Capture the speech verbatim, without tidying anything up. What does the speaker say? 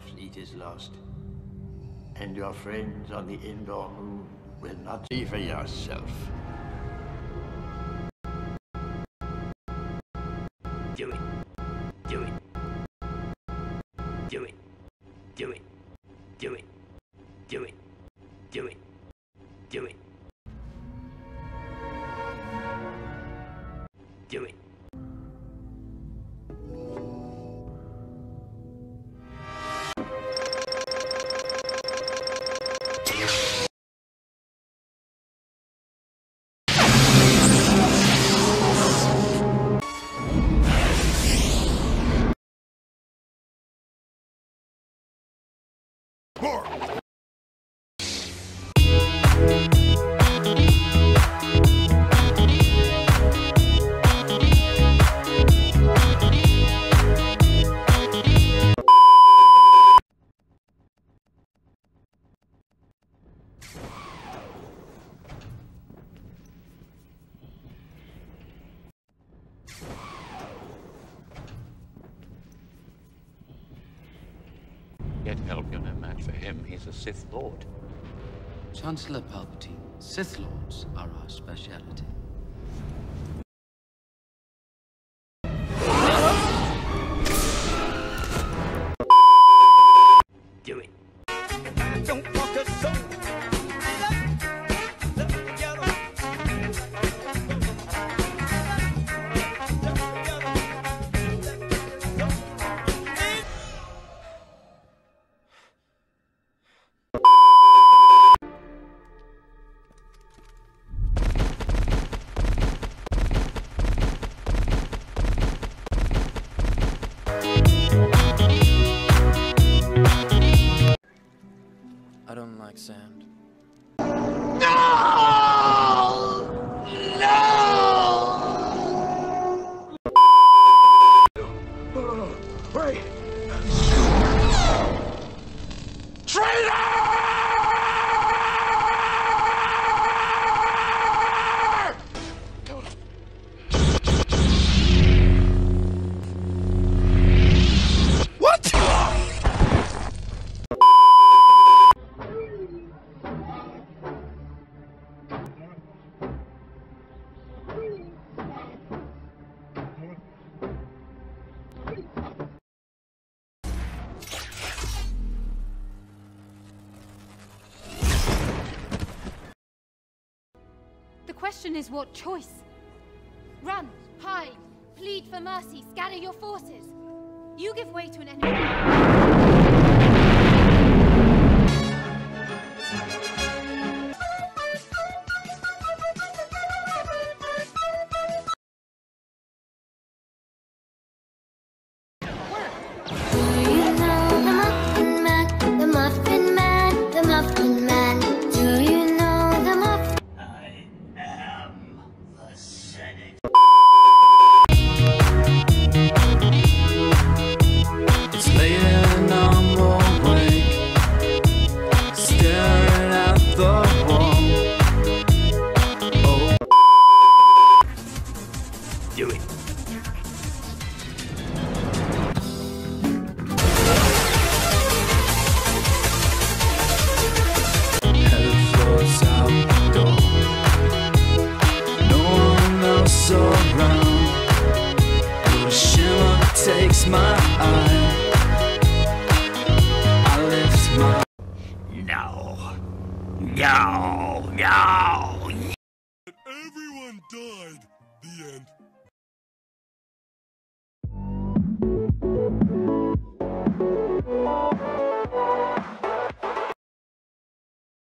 Our fleet is lost, and your friends on the Endor moon will not see for yourself. Do it. Do it. Do it. Do it. Do it. Do it. Do it. Do it. Do it. More! Get help, you're no match for him. He's a Sith Lord. Chancellor Palpatine, Sith Lords are our speciality. Do it. Don't walk us so. I don't like sand. No! No! Oh, wait! The question is, what choice? Run, hide, plead for mercy, scatter your forces. You give way to an enemy. Do you know the Muffin Man, the Muffin Man, the Muffin Man? Do you know the Muffin Man? Do it. No. No. No. Everyone died. The end.